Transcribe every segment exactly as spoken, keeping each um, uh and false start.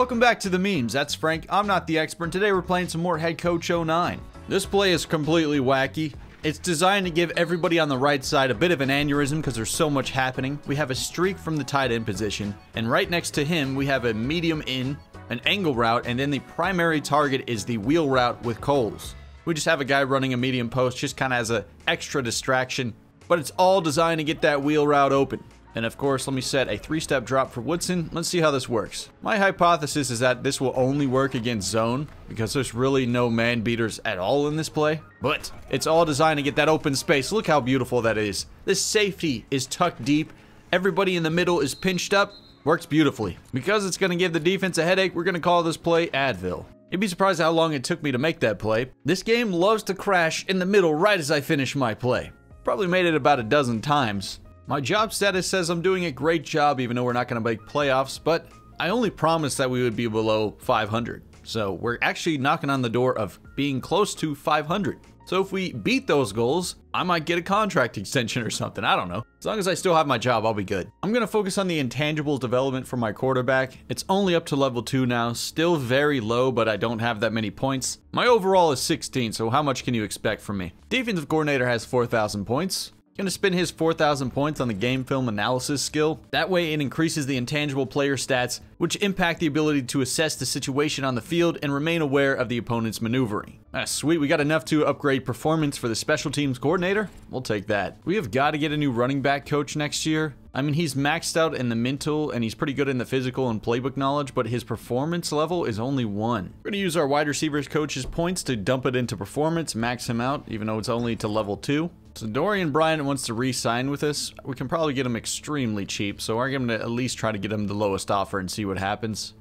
Welcome back to the memes. That's Frank. I'm not the expert. And today we're playing some more Head Coach oh nine. This play is completely wacky. It's designed to give everybody on the right side a bit of an aneurysm because there's so much happening. We have a streak from the tight end position, and right next to him we have a medium in, an angle route, and then the primary target is the wheel route with Coles. We just have a guy running a medium post just kind of as an extra distraction, but it's all designed to get that wheel route open. And of course, let me set a three-step drop for Woodson. Let's see how this works. My hypothesis is that this will only work against zone because there's really no man beaters at all in this play. But it's all designed to get that open space. Look how beautiful that is. This safety is tucked deep. Everybody in the middle is pinched up. Works beautifully. Because it's going to give the defense a headache, we're going to call this play Advil. You'd be surprised how long it took me to make that play. This game loves to crash in the middle right as I finish my play. Probably made it about a dozen times. My job status says I'm doing a great job even though we're not going to make playoffs, but I only promised that we would be below five hundred. So we're actually knocking on the door of being close to five hundred. So if we beat those goals, I might get a contract extension or something. I don't know. As long as I still have my job, I'll be good. I'm going to focus on the intangibles development for my quarterback. It's only up to level two now. Still very low, but I don't have that many points. My overall is sixteen, so how much can you expect from me? Defensive coordinator has four thousand points. Going to spend his four thousand points on the game film analysis skill. That way it increases the intangible player stats, which impact the ability to assess the situation on the field and remain aware of the opponent's maneuvering. Ah, sweet, we got enough to upgrade performance for the special teams coordinator. We'll take that. We have got to get a new running back coach next year. I mean, he's maxed out in the mental and he's pretty good in the physical and playbook knowledge, but his performance level is only one. We're going to use our wide receivers coach's points to dump it into performance, max him out, even though it's only to level two. So Dorian Bryant wants to re-sign with us. We can probably get him extremely cheap, so we're going to at least try to get him the lowest offer and see what happens.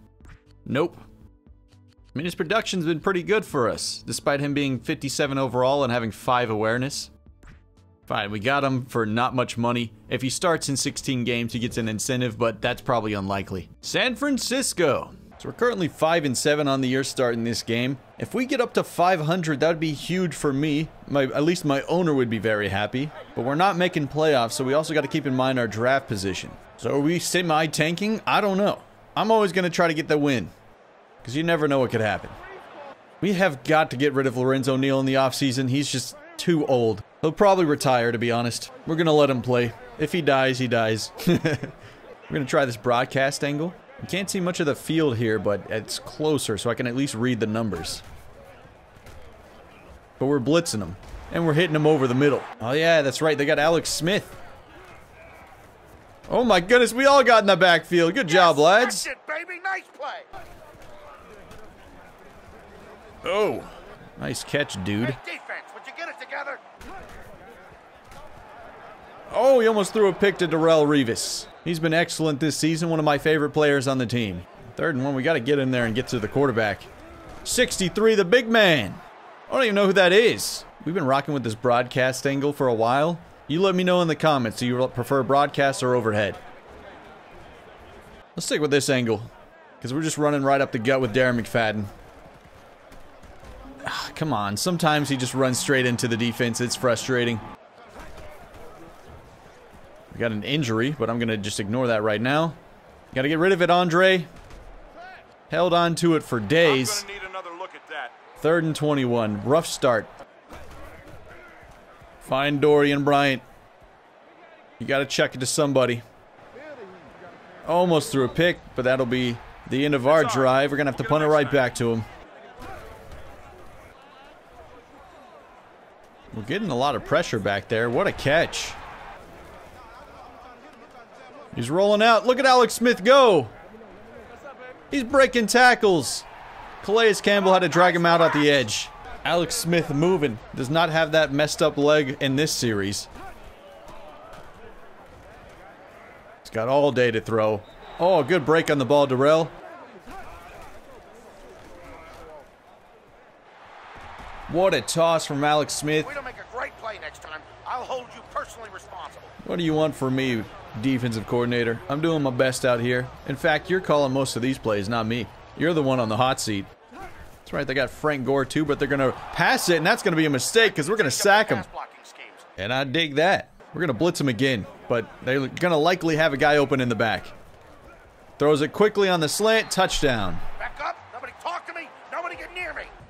Nope. I mean, his production's been pretty good for us, despite him being fifty-seven overall and having five awareness. Fine, we got him for not much money. If he starts in sixteen games, he gets an incentive, but that's probably unlikely. San Francisco. So we're currently five and seven on the year start in this game. If we get up to five hundred, that would be huge for me. My, at least my owner would be very happy. But we're not making playoffs, so we also got to keep in mind our draft position. So are we semi-tanking? I don't know. I'm always going to try to get the win, because you never know what could happen. We have got to get rid of Lorenzo Neal in the offseason. He's just too old. He'll probably retire, to be honest. We're going to let him play. If he dies, he dies. We're going to try this broadcast angle. You can't see much of the field here, but it's closer, so I can at least read the numbers. But we're blitzing them, and we're hitting them over the middle. Oh yeah, that's right. They got Alex Smith. Oh my goodness, we all got in the backfield. Good job, yes, lads. That's it, baby. Nice play. Oh, nice catch, dude. Hey, defense, would you get it together? Oh, he almost threw a pick to Darrelle Revis. He's been excellent this season, one of my favorite players on the team. Third and one, we got to get in there and get to the quarterback. sixty-three, the big man. I don't even know who that is. We've been rocking with this broadcast angle for a while. You let me know in the comments, do you prefer broadcast or overhead? Let's stick with this angle, because we're just running right up the gut with Darren McFadden. Ah, come on, sometimes he just runs straight into the defense. It's frustrating. Got an injury, but I'm going to just ignore that right now. Got to get rid of it, Andre. Held on to it for days. I'm gonna need another look at that. Third and twenty-one. Rough start. Find Dorian Bryant. You got to check it to somebody. Almost threw a pick, but that'll be the end of our drive. We're going to have to punt it right back to him. We're getting a lot of pressure back there. What a catch. He's rolling out. Look at Alex Smith go. He's breaking tackles. Calais Campbell had to drag him out at the edge. Alex Smith moving. Does not have that messed up leg in this series. He's got all day to throw. Oh, good break on the ball, Darrell. What a toss from Alex Smith. We don't make a great play next time. I'll hold you personally responsible. What do you want from me, defensive coordinator? I'm doing my best out here. In fact, you're calling most of these plays, not me. You're the one on the hot seat. That's right, they got Frank Gore too, but they're going to pass it, and that's going to be a mistake because we're going to sack him. And I dig that. We're going to blitz him again, but they're going to likely have a guy open in the back. Throws it quickly on the slant, touchdown.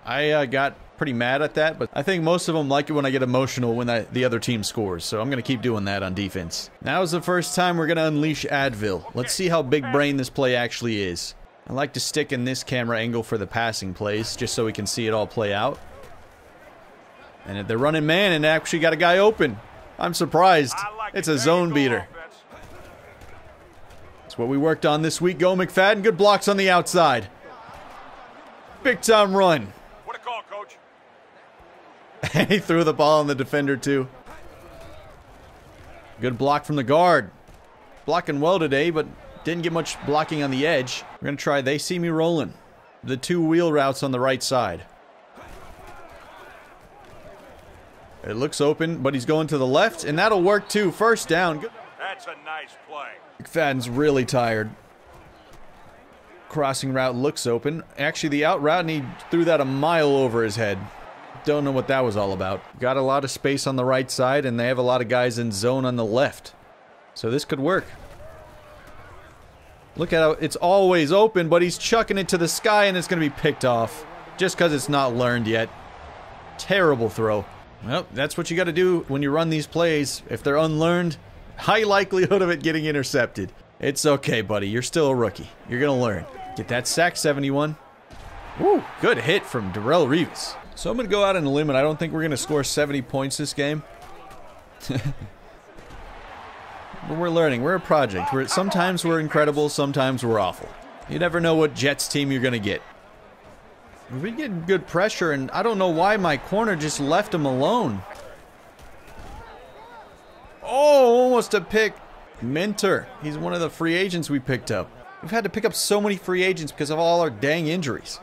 I uh, got pretty mad at that, but I think most of them like it when I get emotional when I, the other team scores, so I'm going to keep doing that on defense. Now is the first time we're going to unleash Advil. Let's see how big brain this play actually is. I like to stick in this camera angle for the passing plays, just so we can see it all play out. And they're running man, and actually got a guy open. I'm surprised. It's a zone beater. That's what we worked on this week. Go McFadden. Good blocks on the outside. Big time run. What a call, coach. And he threw the ball on the defender, too. Good block from the guard. Blocking well today, but didn't get much blocking on the edge. We're going to try They See Me Rolling. The two wheel routes on the right side. It looks open, but he's going to the left, and that'll work too. First down. Good. That's a nice play. McFadden's really tired. Crossing route looks open. Actually, the out route, and he threw that a mile over his head. Don't know what that was all about. Got a lot of space on the right side, and they have a lot of guys in zone on the left. So this could work. Look at how it's always open, but he's chucking it to the sky, and it's going to be picked off. Just because it's not learned yet. Terrible throw. Well, that's what you got to do when you run these plays. If they're unlearned, high likelihood of it getting intercepted. It's okay, buddy. You're still a rookie. You're going to learn. Get that sack, seventy-one. Woo, good hit from Darrelle Revis. So I'm going to go out on a limb, and I don't think we're going to score seventy points this game. But we're learning. We're a project. We're, sometimes we're incredible. Sometimes we're awful. You never know what Jets team you're going to get. We get good pressure, and I don't know why my corner just left him alone. Oh, almost a pick. Mentor. He's one of the free agents we picked up. We've had to pick up so many free agents because of all our dang injuries.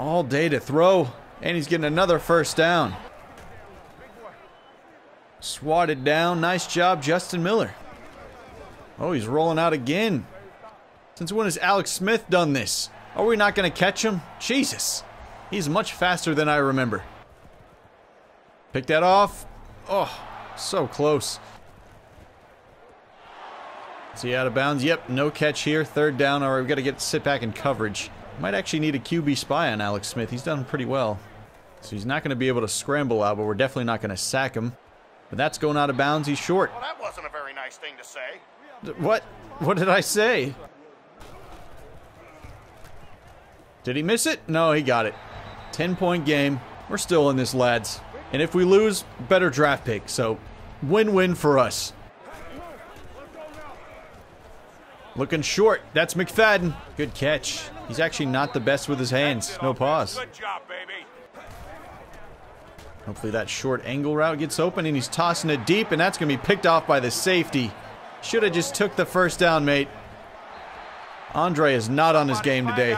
All day to throw, and he's getting another first down. Swatted down. Nice job, Justin Miller. Oh, he's rolling out again. Since when has Alex Smith done this? Are we not going to catch him? Jesus. He's much faster than I remember. Pick that off. Oh, so close. Is he out of bounds? Yep, no catch here. Third down. All right, we've got to get sit back in coverage. Might actually need a Q B spy on Alex Smith. He's done pretty well. So he's not going to be able to scramble out, but we're definitely not going to sack him. But that's going out of bounds. He's short. Well, that wasn't a very nice thing to say. What? What did I say? Did he miss it? No, he got it. ten-point game. We're still in this, lads. And if we lose, better draft pick. So, win-win for us. Looking short. That's McFadden. Good catch. He's actually not the best with his hands. No pause. Good job, baby. Hopefully that short angle route gets open, and he's tossing it deep, and that's going to be picked off by the safety. Should have just took the first down, mate. Andre is not on his game today.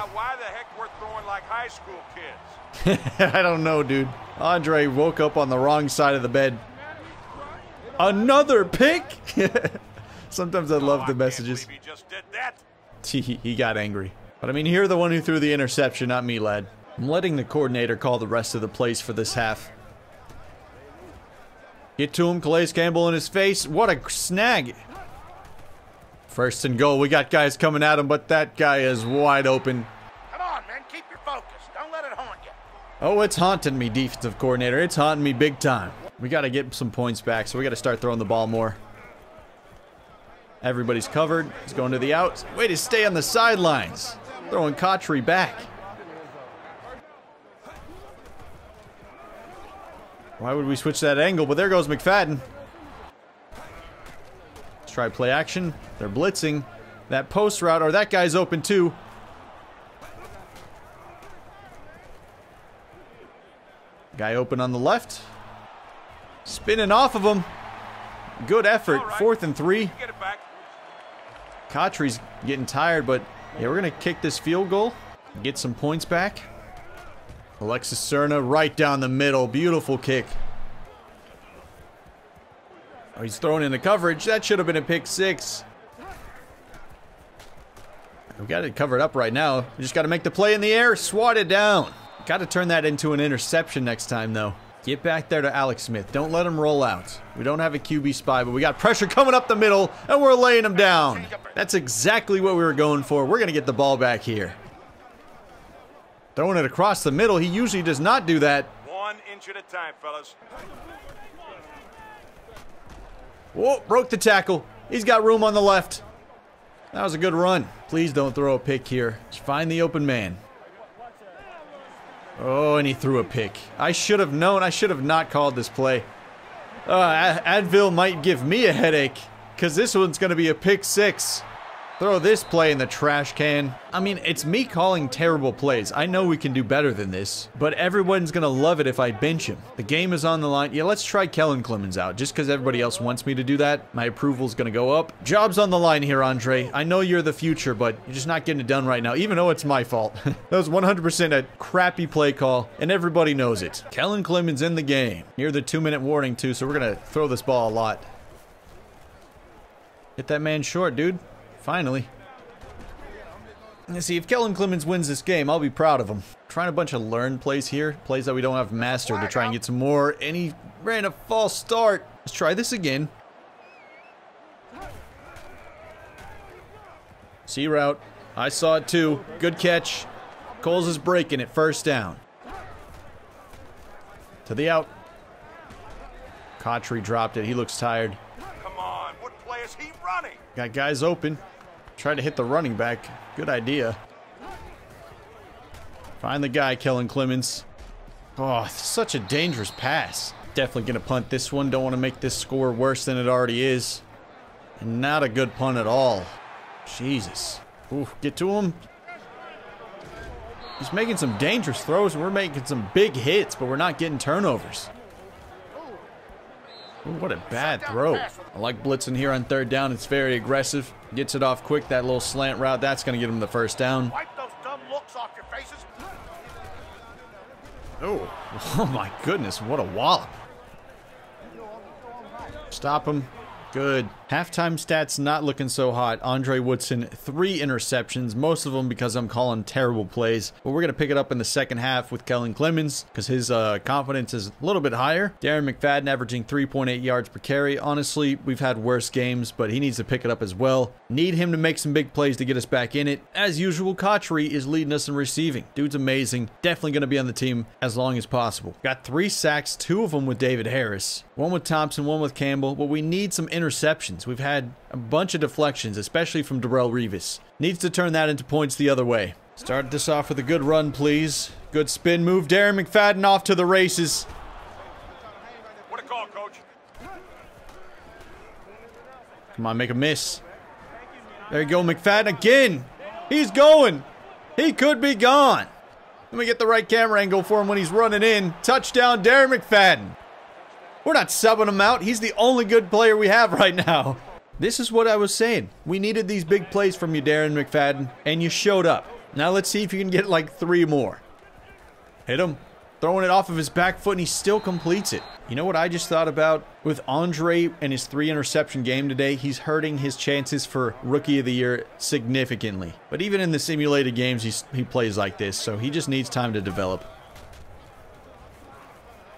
High school kids. I don't know, dude. Andre woke up on the wrong side of the bed. Another pick? Sometimes I love oh, the messages. He, just did that. He got angry. But I mean, you're the one who threw the interception, not me, lad. I'm letting the coordinator call the rest of the plays for this half. Get to him, Calais Campbell in his face. What a snag. First and goal. We got guys coming at him, but that guy is wide open. Oh, it's haunting me, defensive coordinator. It's haunting me big time. We got to get some points back, so we got to start throwing the ball more. Everybody's covered. He's going to the outs. Way to stay on the sidelines. Throwing Cotchery back. Why would we switch that angle? But there goes McFadden. Let's try play action. They're blitzing. That post route, or that guy's open too. Guy open on the left. Spinning off of him. Good effort. Right. Fourth and three. Cotchery's getting tired, but yeah, we're going to kick this field goal. Get some points back. Alexis Serna right down the middle. Beautiful kick. Oh, he's thrown into coverage. That should have been a pick six. We've got it covered up right now. We just got to make the play in the air. Swatted down. Got to turn that into an interception next time, though. Get back there to Alex Smith. Don't let him roll out. We don't have a Q B spy, but we got pressure coming up the middle, and we're laying him down. That's exactly what we were going for. We're going to get the ball back here. Throwing it across the middle. He usually does not do that. One inch at a time, fellas. Whoa, broke the tackle. He's got room on the left. That was a good run. Please don't throw a pick here. Just find the open man. Oh, and he threw a pick. I should have known. I should have not called this play. Uh, Advil might give me a headache because this one's going to be a pick six. Throw this play in the trash can. I mean, it's me calling terrible plays. I know we can do better than this, but everyone's going to love it if I bench him. The game is on the line. Yeah, let's try Kellen Clemens out. Just because everybody else wants me to do that, my approval's going to go up. Job's on the line here, Andre. I know you're the future, but you're just not getting it done right now, even though it's my fault. That was one hundred percent a crappy play call, and everybody knows it. Kellen Clemens in the game. Near the two-minute warning, too, so we're going to throw this ball a lot. Hit that man short, dude. Finally. Let's see, if Kellen Clemens wins this game, I'll be proud of him. Trying a bunch of learned plays here. Plays that we don't have mastered to try and get some more. And he ran a false start. Let's try this again. C route. I saw it too. Good catch. Coles is breaking it. First down. To the out. Cotchery dropped it. He looks tired. Come on. What play is he running? Got guys open. Try to hit the running back. Good idea. Find the guy, Kellen Clemens. Oh, such a dangerous pass. Definitely going to punt this one. Don't want to make this score worse than it already is. And not a good punt at all. Jesus. Ooh, get to him. He's making some dangerous throws. And we're making some big hits, but we're not getting turnovers. Ooh, what a bad throw. I like blitzing here on third down. It's very aggressive. Gets it off quick. That little slant route. That's going to get him the first down. Wipe those dumb looks off your faces. Oh. Oh, my goodness. What a wallop. Stop him. Good. Halftime stats not looking so hot. Andre Woodson, three interceptions. Most of them because I'm calling terrible plays. But we're going to pick it up in the second half with Kellen Clemens because his uh, confidence is a little bit higher. Darren McFadden averaging three point eight yards per carry. Honestly, we've had worse games, but he needs to pick it up as well. Need him to make some big plays to get us back in it. As usual, Cotchery is leading us in receiving. Dude's amazing. Definitely going to be on the team as long as possible. Got three sacks, two of them with David Harris. One with Thompson, one with Campbell. But we need some interceptions. Interceptions. We've had a bunch of deflections, especially from Darrelle Revis. Needs to turn that into points the other way. Start this off with a good run, please. Good spin move. Darren McFadden off to the races. What a call, coach. Come on, make a miss. There you go, McFadden again. He's going. He could be gone. Let me get the right camera angle for him when he's running in. Touchdown, Darren McFadden. We're not subbing him out. He's the only good player we have right now. This is what I was saying. We needed these big plays from you, Darren McFadden, and you showed up. Now let's see if you can get like three more. Hit him. Throwing it off of his back foot, and he still completes it. You know what I just thought about? With Andre and his three interception game today, he's hurting his chances for Rookie of the Year significantly. But even in the simulated games, he's, he plays like this, so he just needs time to develop.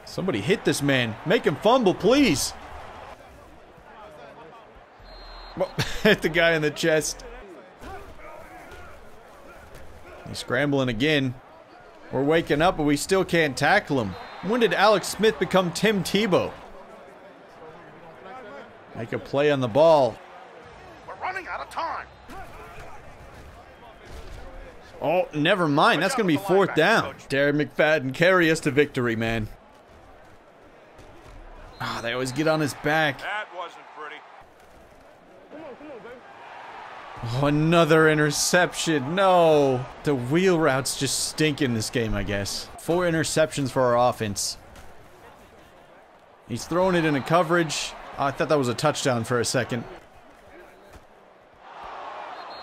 Somebody hit this man. Make him fumble, please. Well, hit the guy in the chest. He's scrambling again. We're waking up, but we still can't tackle him. When did Alex Smith become Tim Tebow? Make a play on the ball. We're running out of time. Oh, never mind. That's going to be fourth down. Darren McFadden, carry us to victory, man. Ah, oh, they always get on his back. That wasn't pretty. Come on, come on, baby. Oh, another interception. No. The wheel routes just stink in this game, I guess. Four interceptions for our offense. He's throwing it into coverage. Oh, I thought that was a touchdown for a second.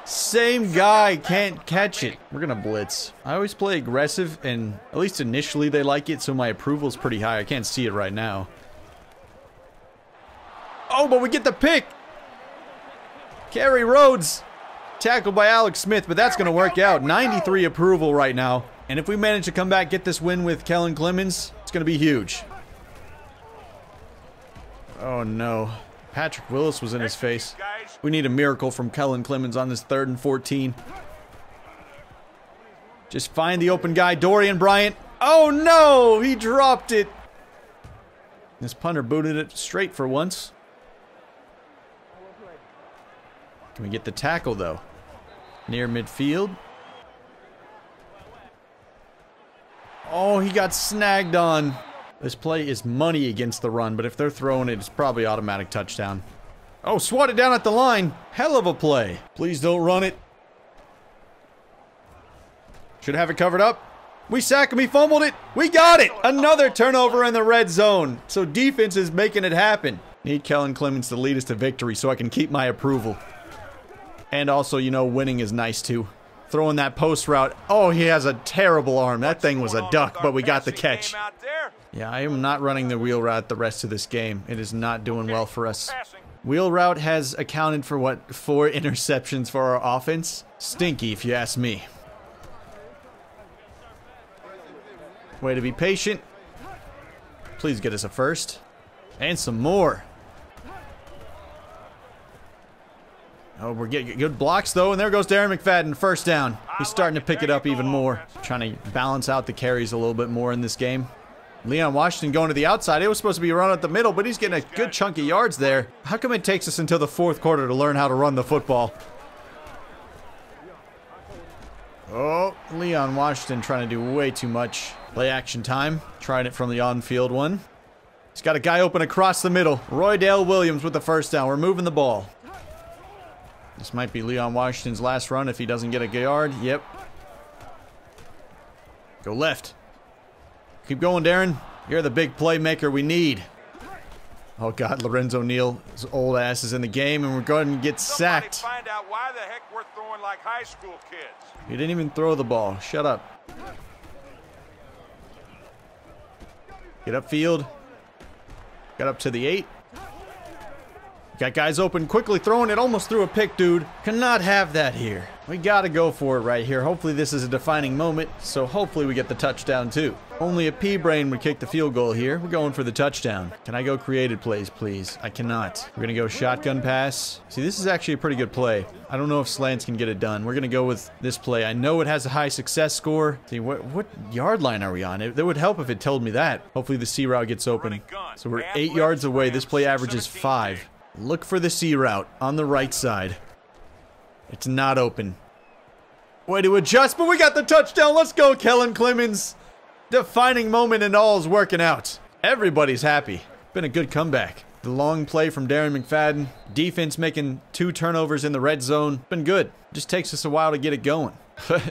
Same guy can't catch it. We're gonna blitz. I always play aggressive, and at least initially they like it, so my approval's pretty high. I can't see it right now. Oh, but we get the pick. Kerry Rhodes tackled by Alex Smith, but that's going to work out. ninety-three approval right now. And if we manage to come back, get this win with Kellen Clemens, it's going to be huge. Oh no. Patrick Willis was in his face. We need a miracle from Kellen Clemens on this third and fourteen. Just find the open guy, Dorian Bryant. Oh no, he dropped it. This punter booted it straight for once. Can we get the tackle though? Near midfield. Oh, he got snagged on. This play is money against the run, but if they're throwing it, it's probably automatic touchdown. Oh, swatted down at the line. Hell of a play. Please don't run it. Should have it covered up. We sacked him. He fumbled it. We got it. Another turnover in the red zone. So defense is making it happen. Need Kellen Clemens to lead us to victory so I can keep my approval. And also, you know, winning is nice too. Throwing that post route. Oh, he has a terrible arm. That thing was a duck, but we got the catch. Yeah, I am not running the wheel route the rest of this game. It is not doing well for us. Wheel route has accounted for, what, four interceptions for our offense? Stinky, if you ask me. Way to be patient. Please get us a first. And some more. Oh, we're getting good blocks, though, and there goes Darren McFadden, first down. He's starting to pick it up even more. Trying to balance out the carries a little bit more in this game. Leon Washington going to the outside. It was supposed to be run at the middle, but he's getting a good chunk of yards there. How come it takes us until the fourth quarter to learn how to run the football? Oh, Leon Washington trying to do way too much. Play action time. Trying it from the on-field one. He's got a guy open across the middle. Roy Dale Williams with the first down. We're moving the ball. This might be Leon Washington's last run if he doesn't get a yard. Yep. Go left. Keep going, Darren. You're the big playmaker we need. Oh, God. Lorenzo Neal, his old ass is in the game, and we're going to get sacked. Find out why the heck we're throwing like high school kids. He didn't even throw the ball. Shut up. Get upfield. Got up to the eight. Got guys open, quickly throwing it, almost threw a pick, dude. Cannot have that here. We gotta go for it right here. Hopefully this is a defining moment, so hopefully we get the touchdown too. Only a pea-brain would kick the field goal here. We're going for the touchdown. Can I go created plays, please? I cannot. We're gonna go shotgun pass. See, this is actually a pretty good play. I don't know if slants can get it done. We're gonna go with this play. I know it has a high success score. See, what what yard line are we on? It, it would help if it told me that. Hopefully the C route gets open. So we're eight yards away. This play averages five. Look for the C route on the right side. It's not open. Way to adjust, but we got the touchdown. Let's go, Kellen Clemens. Defining moment and all is working out. Everybody's happy. Been a good comeback. The long play from Darren McFadden. Defense making two turnovers in the red zone. Been good. Just takes us a while to get it going.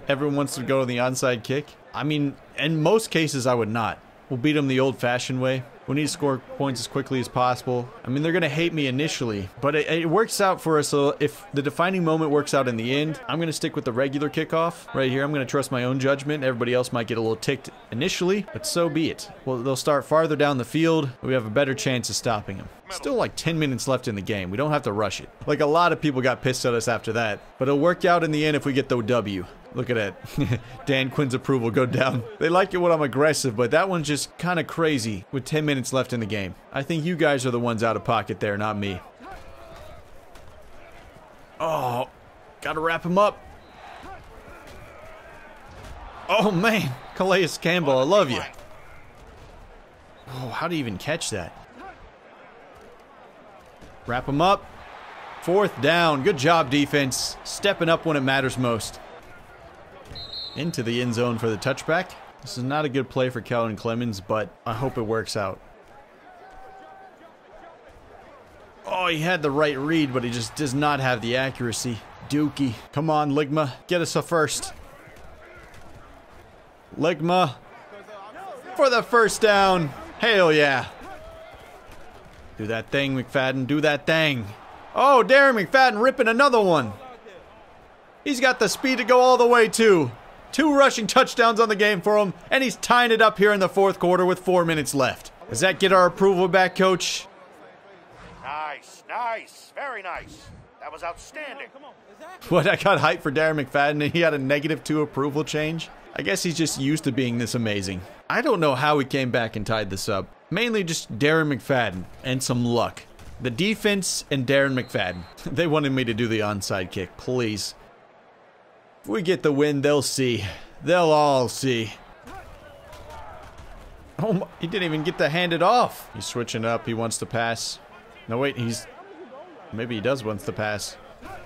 Everyone wants to go to the onside kick. I mean, in most cases, I would not. We'll beat them the old-fashioned way. We need to score points as quickly as possible. I mean, they're going to hate me initially, but it, it works out for us. So if the defining moment works out in the end, I'm going to stick with the regular kickoff right here. I'm going to trust my own judgment. Everybody else might get a little ticked initially, but so be it. Well, they'll start farther down the field. We have a better chance of stopping them. Still like ten minutes left in the game. We don't have to rush it. Like a lot of people got pissed at us after that, but it'll work out in the end if we get the W. Look at that. Dan Quinn's approval go down. They like it when I'm aggressive, but that one's just kind of crazy with ten minutes left in the game. I think you guys are the ones out of pocket there, not me. Oh, gotta wrap him up. Oh, man. Calais Campbell, I love you. Oh, how do you even catch that? Wrap him up. Fourth down. Good job, defense. Stepping up when it matters most. Into the end zone for the touchback. This is not a good play for Kellen Clemens, but I hope it works out. Oh, he had the right read, but he just does not have the accuracy. Dookie. Come on, Ligma. Get us a first. Ligma for the first down. Hell yeah. Do that thing, McFadden. Do that thing. Oh, Darren McFadden ripping another one. He's got the speed to go all the way, too. Two rushing touchdowns on the game for him, and he's tying it up here in the fourth quarter with four minutes left. Does that get our approval back, Coach? Nice, nice, very nice. That was outstanding. Come on, come on. Exactly. What, I got hyped for Darren McFadden and he had a negative two approval change? I guess he's just used to being this amazing. I don't know how he came back and tied this up. Mainly just Darren McFadden and some luck. The defense and Darren McFadden. They wanted me to do the onside kick, please. If we get the win, they'll see. They'll all see. Oh, my, he didn't even get to hand it off. He's switching up. He wants to pass. No, wait, he's... Maybe he does want to pass.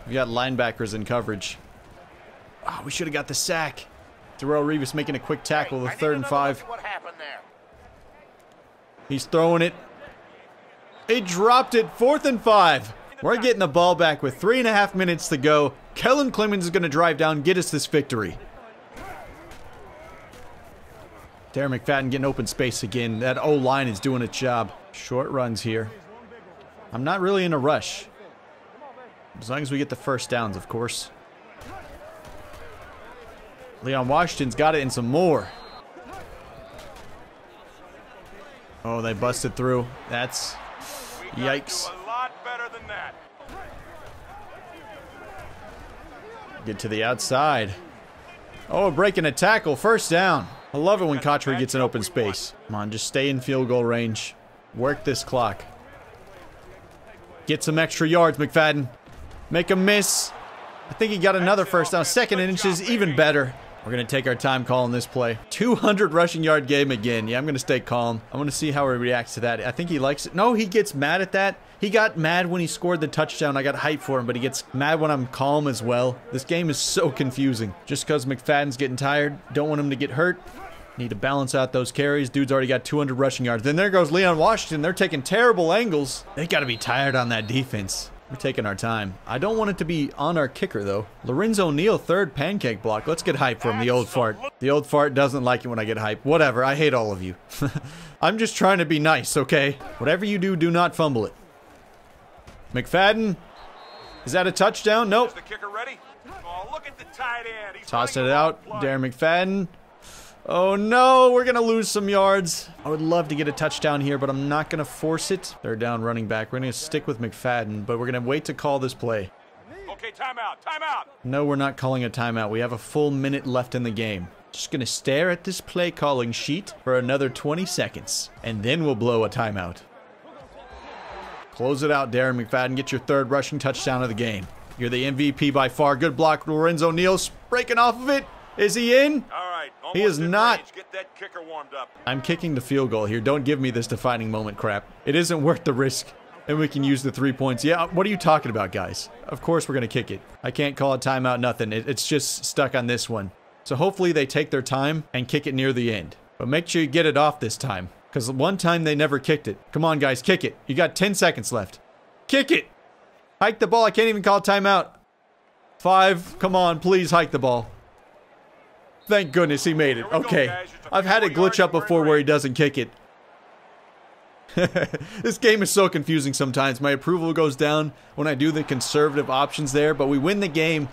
We got linebackers in coverage. Oh, we should have got the sack. Darrelle Revis making a quick tackle, the third and five. What happened there? He's throwing it. He dropped it, fourth and five. We're getting the ball back with three and a half minutes to go. Kellen Clemens is going to drive down, get us this victory. Darren McFadden getting open space again. That O-line is doing its job. Short runs here. I'm not really in a rush. As long as we get the first downs, of course. Leon Washington's got it and some more. Oh, they busted through. That's... Yikes. Get to the outside. Oh, breaking a tackle. First down. I love it when Cotchery gets an open space. Come on, just stay in field goal range. Work this clock. Get some extra yards, McFadden. Make a miss. I think he got another first down. Second and inches, even better. We're going to take our time calling this play. two hundred rushing yard game again. Yeah, I'm going to stay calm. I want to see how he reacts to that. I think he likes it. No, he gets mad at that. He got mad when he scored the touchdown. I got hyped for him, but he gets mad when I'm calm as well. This game is so confusing. Just because McFadden's getting tired, don't want him to get hurt. Need to balance out those carries. Dude's already got two hundred rushing yards. Then there goes Leon Washington. They're taking terrible angles. They got to be tired on that defense. We're taking our time. I don't want it to be on our kicker, though. Lorenzo Neal, third pancake block. Let's get hype for him, the old fart. The old fart doesn't like it when I get hype. Whatever, I hate all of you. I'm just trying to be nice, okay? Whatever you do, do not fumble it. McFadden, is that a touchdown? Nope. Is the kicker ready? Oh, look at the tight end. He's tossing it out. Darren McFadden. Oh no, we're gonna lose some yards. I would love to get a touchdown here, but I'm not gonna force it. Third down, running back. We're gonna stick with McFadden, but we're gonna wait to call this play. Okay, timeout, timeout. No, we're not calling a timeout. We have a full minute left in the game. Just gonna stare at this play calling sheet for another twenty seconds, and then we'll blow a timeout. Close it out, Darren McFadden. Get your third rushing touchdown of the game. You're the M V P by far. Good block, Lorenzo Neal. Breaking off of it. Is he in? All right. He is not. Get that kicker warmed up. I'm kicking the field goal here. Don't give me this defining moment crap. It isn't worth the risk. And we can use the three points. Yeah, what are you talking about, guys? Of course we're going to kick it. I can't call a timeout, nothing. It, it's just stuck on this one. So hopefully they take their time and kick it near the end. But make sure you get it off this time. Because one time they never kicked it. Come on, guys. Kick it. You got ten seconds left. Kick it. Hike the ball. I can't even call timeout. Five. Come on, please hike the ball. Thank goodness he made it. Okay. I've had it glitch up before where he doesn't kick it. This game is so confusing sometimes. My approval goes down when I do the conservative options there, but we win the game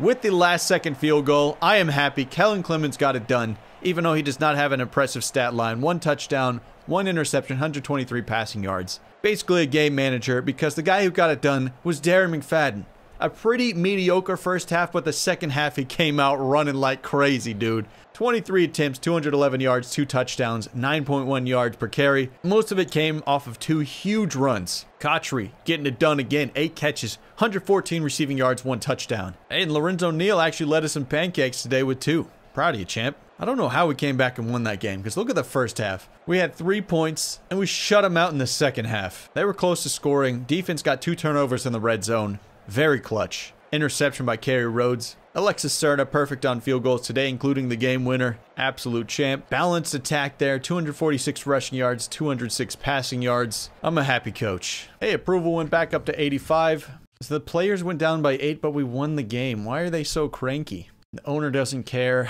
with the last second field goal. I am happy. Kellen Clemens got it done, even though he does not have an impressive stat line. One touchdown, one interception, one hundred twenty-three passing yards. Basically a game manager because the guy who got it done was Darren McFadden. A pretty mediocre first half, but the second half he came out running like crazy, dude. twenty-three attempts, two hundred eleven yards, two touchdowns, nine point one yards per carry. Most of it came off of two huge runs. Cotchery getting it done again, eight catches, one hundred fourteen receiving yards, one touchdown. And Lorenzo Neal actually led us some pancakes today with two. Proud of you, champ. I don't know how we came back and won that game, because look at the first half. We had three points, and we shut them out in the second half. They were close to scoring. Defense got two turnovers in the red zone. Very clutch. Interception by Kerry Rhodes. Alexis Serna perfect on field goals today, including the game winner. Absolute champ. Balanced attack there. two hundred forty-six rushing yards, two hundred six passing yards. I'm a happy coach. Hey, approval went back up to eighty-five. So the players went down by eight, but we won the game. Why are they so cranky? The owner doesn't care.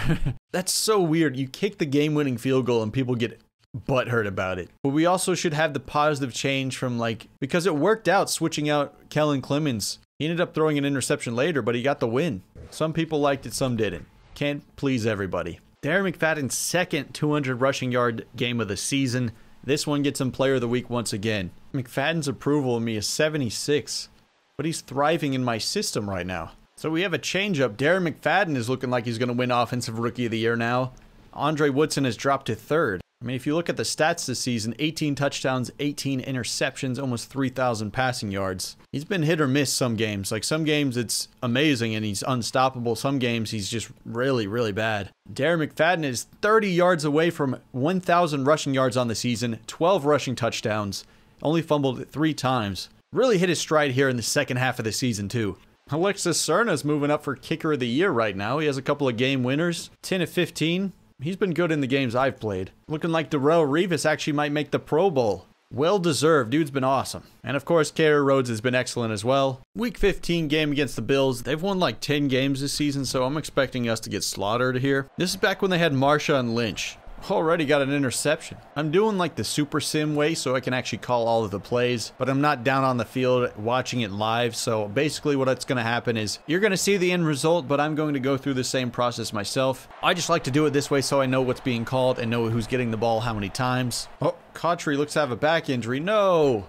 That's so weird. You kick the game-winning field goal and people get butthurt about it. But we also should have the positive change from, like, because it worked out switching out Kellen Clemens. He ended up throwing an interception later, but he got the win. Some people liked it, some didn't. Can't please everybody. Darren McFadden's second two hundred rushing yard game of the season. This one gets him player of the week once again. McFadden's approval of me is seventy-six, but he's thriving in my system right now. So we have a change up. Darren McFadden is looking like he's going to win Offensive Rookie of the Year now. Andre Woodson has dropped to third. I mean, if you look at the stats this season, eighteen touchdowns, eighteen interceptions, almost three thousand passing yards. He's been hit or miss some games. Like, some games it's amazing and he's unstoppable. Some games he's just really, really bad. Darren McFadden is thirty yards away from one thousand rushing yards on the season, twelve rushing touchdowns, only fumbled three times. Really hit his stride here in the second half of the season, too. Alexis Serna is moving up for Kicker of the Year right now. He has a couple of game winners, ten of fifteen. He's been good in the games I've played. Looking like Darrelle Revis actually might make the Pro Bowl. Well-deserved. Dude's been awesome. And of course, Kerry Rhodes has been excellent as well. Week fifteen game against the Bills. They've won like ten games this season, so I'm expecting us to get slaughtered here. This is back when they had Marshawn Lynch. Already got an interception. I'm doing like the Super Sim way so I can actually call all of the plays, but I'm not down on the field watching it live. So basically what's going to happen is you're going to see the end result, but I'm going to go through the same process myself. I just like to do it this way so I know what's being called and know who's getting the ball how many times. Oh, Cotchery looks to have a back injury. No.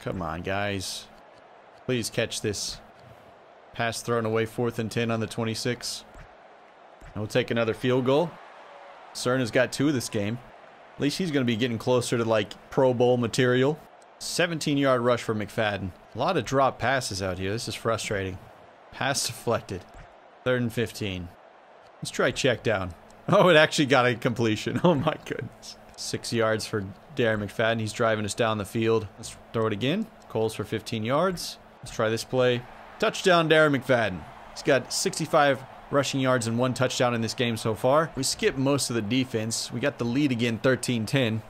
Come on, guys. Please catch this. Pass thrown away, fourth and ten on the twenty-six. And we'll take another field goal. Serna's got two this game. At least he's going to be getting closer to, like, Pro Bowl material. seventeen-yard rush for McFadden. A lot of drop passes out here. This is frustrating. Pass deflected. third and fifteen. Let's try check down. Oh, it actually got a completion. Oh, my goodness. Six yards for Darren McFadden. He's driving us down the field. Let's throw it again. Coles for fifteen yards. Let's try this play. Touchdown, Darren McFadden. He's got sixty-five rushing yards and one touchdown in this game so far. We skipped most of the defense. We got the lead again, thirteen ten.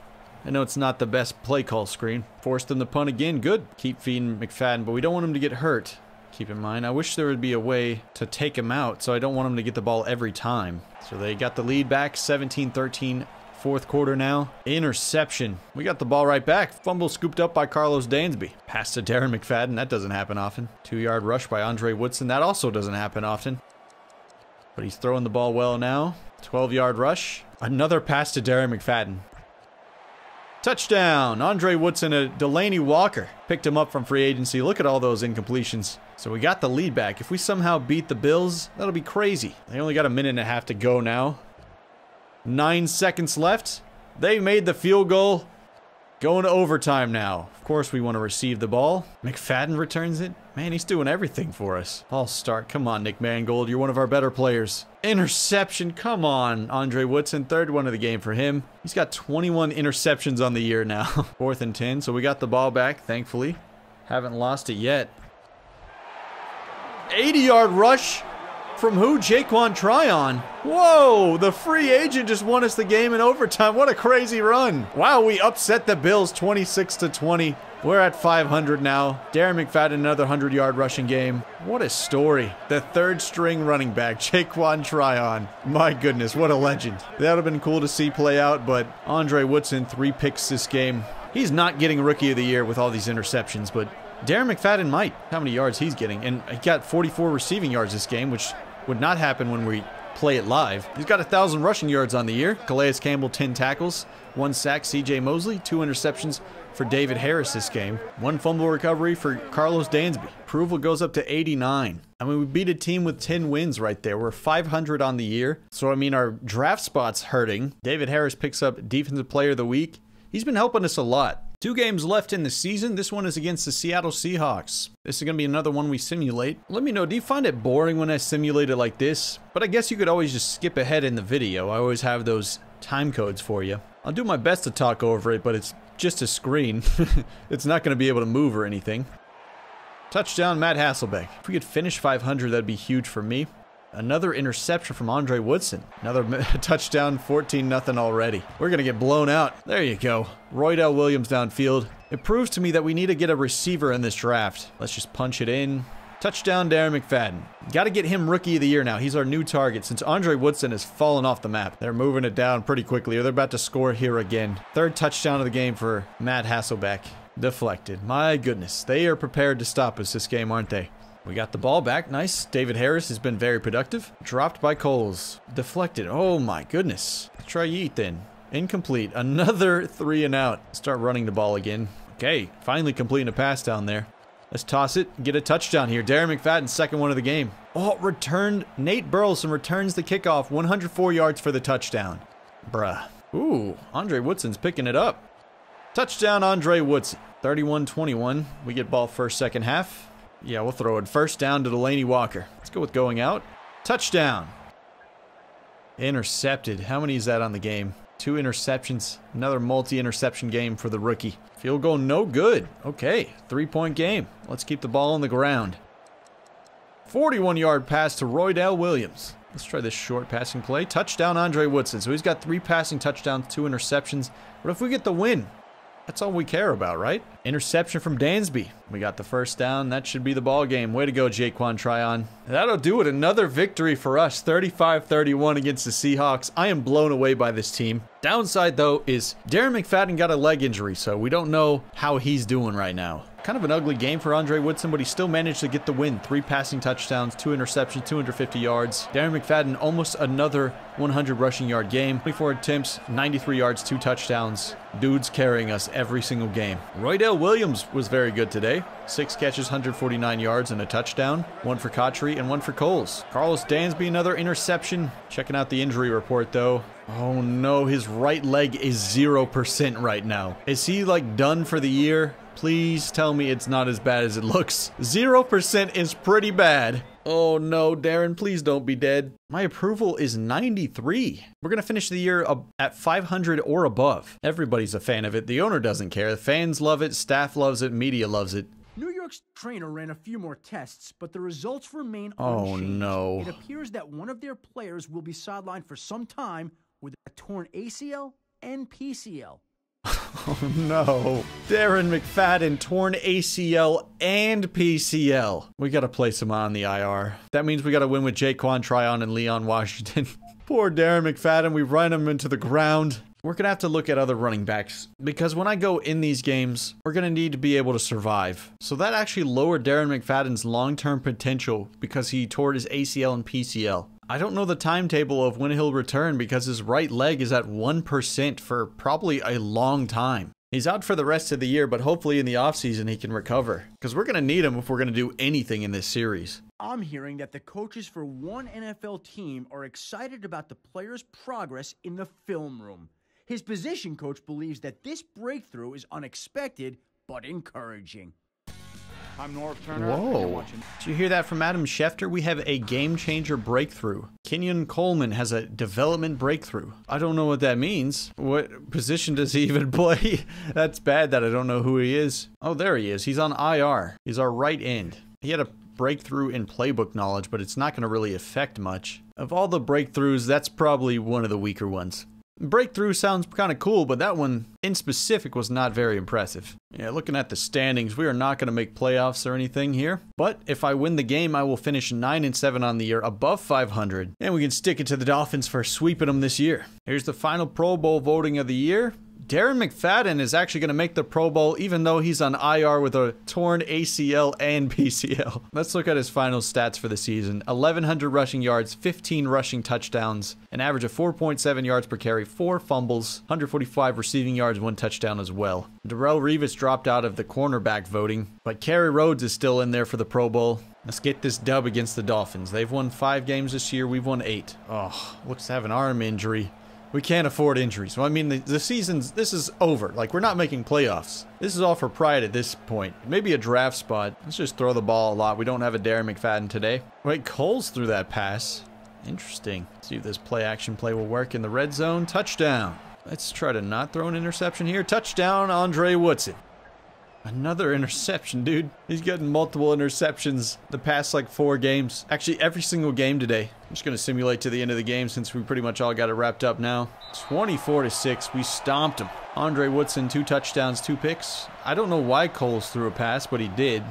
I know it's not the best play call screen. Forced them to punt again. Good. Keep feeding McFadden, but we don't want him to get hurt. Keep in mind, I wish there would be a way to take him out, so I don't want him to get the ball every time. So they got the lead back, seventeen thirteen, fourth quarter now. Interception. We got the ball right back. Fumble scooped up by Carlos Dansby. Pass to Darren McFadden. That doesn't happen often. Two-yard rush by Andre Woodson. That also doesn't happen often. But he's throwing the ball well now. twelve-yard rush. Another pass to Darren McFadden. Touchdown. Andre Woodson to Delaney Walker. Picked him up from free agency. Look at all those incompletions. So we got the lead back. If we somehow beat the Bills, that'll be crazy. They only got a minute and a half to go now. Nine seconds left. They made the field goal. Going to overtime now. Of course, we want to receive the ball. McFadden returns it. Man, he's doing everything for us. I'll start. Come on, Nick Mangold. You're one of our better players. Interception. Come on, Andre Woodson. Third one of the game for him. He's got twenty-one interceptions on the year now. fourth and ten, so we got the ball back, thankfully. Haven't lost it yet. eighty-yard rush from who? Jaquan Tryon. Whoa, the free agent just won us the game in overtime. What a crazy run. Wow, we upset the Bills twenty-six to twenty. We're at five hundred now. Darren McFadden, another hundred-yard rushing game. What a story. The third-string running back, Jaquan Tryon. My goodness, what a legend. That would have been cool to see play out, but Andre Woodson, three picks this game. He's not getting Rookie of the Year with all these interceptions, but Darren McFadden might. How many yards he's getting. And he got forty-four receiving yards this game, which would not happen when we play it live. He's got one thousand rushing yards on the year. Calais Campbell, ten tackles, one sack. C J Mosley, two interceptions for David Harris this game. One fumble recovery for Carlos Dansby. Approval goes up to eighty-nine. I mean, we beat a team with ten wins right there. We're five hundred on the year. So, I mean, our draft spot's hurting. David Harris picks up Defensive Player of the Week. He's been helping us a lot. Two games left in the season. This one is against the Seattle Seahawks. This is going to be another one we simulate. Let me know, do you find it boring when I simulate it like this? But I guess you could always just skip ahead in the video. I always have those time codes for you. I'll do my best to talk over it, but it's just a screen. It's not going to be able to move or anything. Touchdown, Matt Hasselbeck. If we could finish five hundred, that'd be huge for me. Another interception from Andre Woodson. Another touchdown, fourteen nothing already. We're going to get blown out. There you go. Roy Dale Williams downfield. It proves to me that we need to get a receiver in this draft. Let's just punch it in. Touchdown, Darren McFadden. Got to get him Rookie of the Year now. He's our new target since Andre Woodson has fallen off the map. They're moving it down pretty quickly, or they're about to score here again. Third touchdown of the game for Matt Hasselbeck. Deflected. My goodness. They are prepared to stop us this game, aren't they? We got the ball back. Nice. David Harris has been very productive. Dropped by Coles. Deflected. Oh, my goodness. Try yeet then. Incomplete. Another three and out. Start running the ball again. Okay. Finally completing a pass down there. Let's toss it. Get a touchdown here. Darren McFadden, second one of the game. Oh, returned. Nate Burleson returns the kickoff. one hundred four yards for the touchdown. Bruh. Ooh, Andre Woodson's picking it up. Touchdown, Andre Woodson. thirty-one twenty-one. We get ball first, second half. Yeah, we'll throw it first down to Delaney Walker. Let's go with going out. Touchdown. Intercepted. How many is that on the game? Two interceptions. Another multi-interception game for the rookie. Field goal no good. Okay, three-point game. Let's keep the ball on the ground. forty-one yard pass to Roy Dale Williams. Let's try this short passing play. Touchdown, Andre Woodson. So he's got three passing touchdowns, two interceptions. But if we get the win, that's all we care about, right? Interception from Dansby. We got the first down. That should be the ball game. Way to go, Jaquan Tryon. That'll do it. Another victory for us. thirty-five thirty-one against the Seahawks. I am blown away by this team. Downside, though, is Darren McFadden got a leg injury, so we don't know how he's doing right now. Kind of an ugly game for Andre Woodson, but he still managed to get the win. Three passing touchdowns, two interceptions, two hundred fifty yards. Darren McFadden, almost another one hundred rushing yard game. twenty-four attempts, ninety-three yards, two touchdowns. Dude's carrying us every single game. Roy Dale Williams was very good today. Six catches, one hundred forty-nine yards, and a touchdown. One for Cotchery and one for Coles. Carlos Dansby, another interception. Checking out the injury report, though. Oh no, his right leg is zero percent right now. Is he like done for the year? Please tell me it's not as bad as it looks. zero percent is pretty bad. Oh no, Darren, please don't be dead. My approval is ninety-three. We're going to finish the year at five hundred or above. Everybody's a fan of it. The owner doesn't care. The fans love it. Staff loves it. Media loves it. New York's trainer ran a few more tests, but the results remain oh, unchanged. Oh no. It appears that one of their players will be sidelined for some time with a torn A C L and P C L. Oh no. Darren McFadden, torn A C L and P C L. We gotta place him on the I R. That means we gotta win with Jaquan Tryon and Leon Washington. Poor Darren McFadden, we run him into the ground. We're gonna have to look at other running backs because when I go in these games, we're gonna need to be able to survive. So that actually lowered Darren McFadden's long-term potential because he tore his A C L and P C L. I don't know the timetable of when he'll return because his right leg is at one percent for probably a long time. He's out for the rest of the year, but hopefully in the offseason he can recover because we're going to need him if we're going to do anything in this series. I'm hearing that the coaches for one N F L team are excited about the player's progress in the film room. His position coach believes that this breakthrough is unexpected but encouraging. I'm Norv Turner. Whoa. Did you hear that from Adam Schefter? We have a game-changer breakthrough. Kenyon Coleman has a development breakthrough. I don't know what that means. What position does he even play? That's bad that I don't know who he is. Oh, there he is. He's on I R. He's our right end. He had a breakthrough in playbook knowledge, but it's not going to really affect much. Of all the breakthroughs, that's probably one of the weaker ones. Breakthrough sounds kind of cool, but that one in specific was not very impressive. Yeah, looking at the standings, we are not going to make playoffs or anything here. But if I win the game, I will finish nine and seven on the year, above five hundred. And we can stick it to the Dolphins for sweeping them this year. Here's the final Pro Bowl voting of the year. Darren McFadden is actually going to make the Pro Bowl, even though he's on I R with a torn A C L and P C L. Let's look at his final stats for the season. eleven hundred rushing yards, fifteen rushing touchdowns, an average of four point seven yards per carry, four fumbles, one hundred forty-five receiving yards, one touchdown as well. Darrelle Revis dropped out of the cornerback voting, but Kerry Rhodes is still in there for the Pro Bowl. Let's get this dub against the Dolphins. They've won five games this year. We've won eight. Oh, looks to have an arm injury. We can't afford injuries. Well, I mean, the, the season's, this is over. Like, we're not making playoffs. This is all for pride at this point. Maybe a draft spot. Let's just throw the ball a lot. We don't have a Darren McFadden today. Wait, Coles threw that pass. Interesting. Let's see if this play action play will work in the red zone. Touchdown. Let's try to not throw an interception here. Touchdown, Andre Woodson. Another interception, dude. He's getting multiple interceptions the past, like, four games. Actually, every single game today. I'm just going to simulate to the end of the game since we pretty much all got it wrapped up now. twenty-four to six. We stomped him. Andre Woodson, two touchdowns, two picks. I don't know why Coles threw a pass, but he did.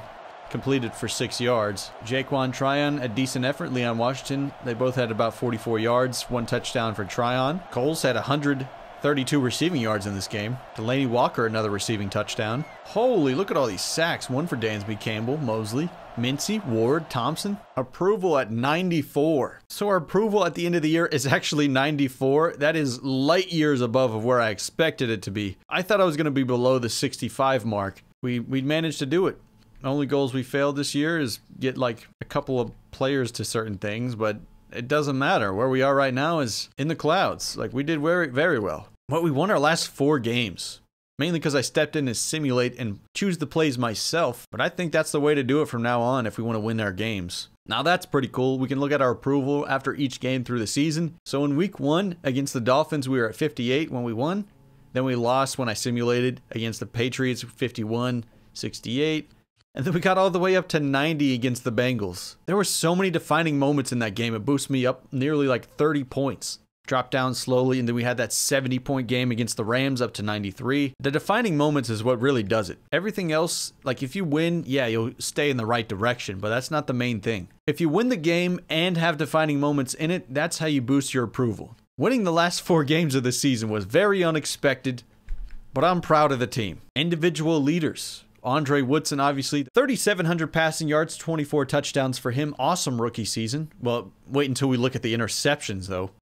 Completed for six yards. Jaquan Tryon, a decent effort. Leon Washington, they both had about forty-four yards. One touchdown for Tryon. Coles had one hundred thirty-two receiving yards in this game. Delaney Walker, another receiving touchdown. Holy, look at all these sacks. One for Dansby, Campbell, Mosley, Mincy, Ward, Thompson. Approval at ninety-four. So our approval at the end of the year is actually ninety-four. That is light years above of where I expected it to be. I thought I was going to be below the sixty-five mark. We, we managed to do it. The only goals we failed this year is get like a couple of players to certain things, but it doesn't matter. Where we are right now is in the clouds. Like, we did very, very well. But we won our last four games, mainly because I stepped in to simulate and choose the plays myself. But I think that's the way to do it from now on if we want to win our games. Now that's pretty cool. We can look at our approval after each game through the season. So in week one against the Dolphins, we were at fifty-eight when we won. Then we lost when I simulated against the Patriots, fifty-one, sixty-eight. And then we got all the way up to ninety against the Bengals. There were so many defining moments in that game. It boosted me up nearly like thirty points. Dropped down slowly, and then we had that seventy point game against the Rams up to ninety-three. The defining moments is what really does it. Everything else, like if you win, yeah, you'll stay in the right direction, but that's not the main thing. If you win the game and have defining moments in it, that's how you boost your approval. Winning the last four games of the season was very unexpected, but I'm proud of the team. Individual leaders. Andre Woodson, obviously, thirty-seven hundred passing yards, twenty-four touchdowns for him. Awesome rookie season. Well, wait until we look at the interceptions, though.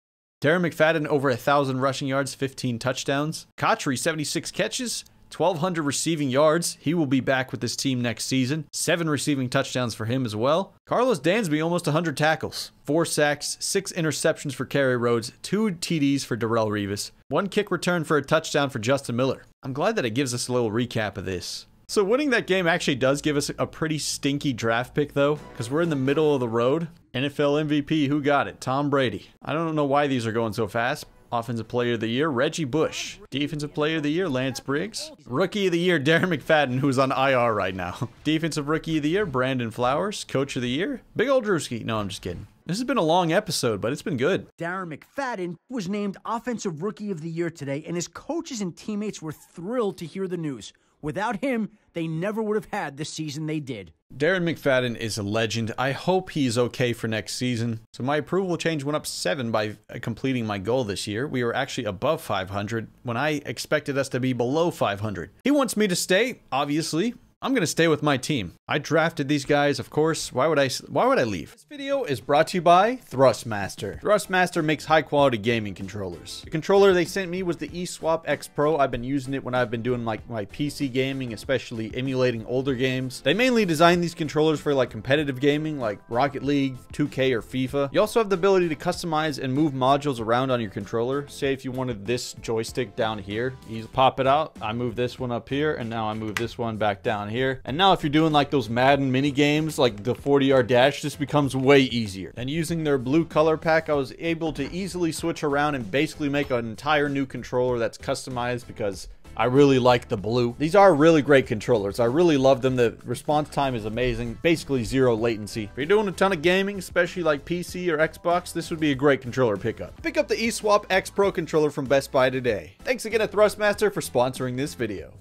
Darren McFadden, over one thousand rushing yards, fifteen touchdowns. Cotchery, seventy-six catches, twelve hundred receiving yards. He will be back with this team next season. Seven receiving touchdowns for him as well. Carlos Dansby, almost one hundred tackles. Four sacks, six interceptions for Kerry Rhodes, two T Ds for Darrelle Revis, one kick return for a touchdown for Justin Miller. I'm glad that it gives us a little recap of this. So winning that game actually does give us a pretty stinky draft pick, though, because we're in the middle of the road. N F L M V P, who got it? Tom Brady. I don't know why these are going so fast. Offensive Player of the Year, Reggie Bush. Defensive Player of the Year, Lance Briggs. Rookie of the Year, Darren McFadden, who's on I R right now. Defensive Rookie of the Year, Brandon Flowers. Coach of the Year, bigoledrewski. No, I'm just kidding. This has been a long episode, but it's been good. Darren McFadden was named Offensive Rookie of the Year today, and his coaches and teammates were thrilled to hear the news. Without him, they never would have had the season they did. Darren McFadden is a legend. I hope he's okay for next season. So my approval change went up seven by completing my goal this year. We were actually above five hundred when I expected us to be below five hundred. He wants me to stay, obviously. I'm going to stay with my team. I drafted these guys, of course. Why would I why would I leave? This video is brought to you by Thrustmaster. Thrustmaster makes high-quality gaming controllers. The controller they sent me was the eSwap X Pro. I've been using it when I've been doing like my P C gaming, especially emulating older games. They mainly design these controllers for like competitive gaming like Rocket League, two K, or FIFA. You also have the ability to customize and move modules around on your controller. Say if you wanted this joystick down here, you pop it out. I move this one up here, and now I move this one back down here. And now if you're doing like those Madden mini games, like the forty yard dash, this becomes way easier. And using their blue color pack, I was able to easily switch around and basically make an entire new controller that's customized because I really like the blue. These are really great controllers. I really love them. The response time is amazing. Basically zero latency. If you're doing a ton of gaming, especially like P C or Xbox, this would be a great controller pickup. Pick up the eSwap X Pro controller from Best Buy today. Thanks again to Thrustmaster for sponsoring this video.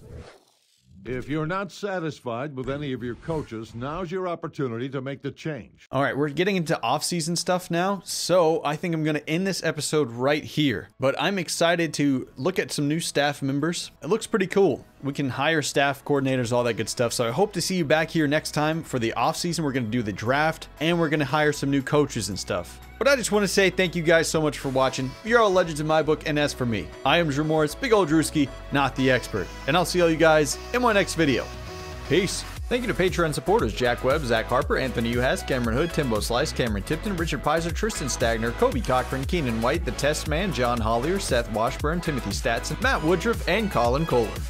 If you're not satisfied with any of your coaches, now's your opportunity to make the change. All right, we're getting into off-season stuff now, so I think I'm going to end this episode right here. But I'm excited to look at some new staff members. It looks pretty cool. We can hire staff coordinators, all that good stuff. So I hope to see you back here next time for the off-season. We're going to do the draft, and we're going to hire some new coaches and stuff. But I just want to say thank you guys so much for watching. You're all legends in my book, and as for me, I am Drew Morris, Big Old Drewski, Not The Expert. And I'll see all you guys in my next video. Peace. Thank you to Patreon supporters Jack Webb, Zach Harper, Anthony Uhas, Cameron Hood, Timbo Slice, Cameron Tipton, Richard Pizer, Tristan Stagner, Kobe Cochran, Keenan White, The Test Man, John Hollier, Seth Washburn, Timothy Statson, Matt Woodruff, and Colin Kohler.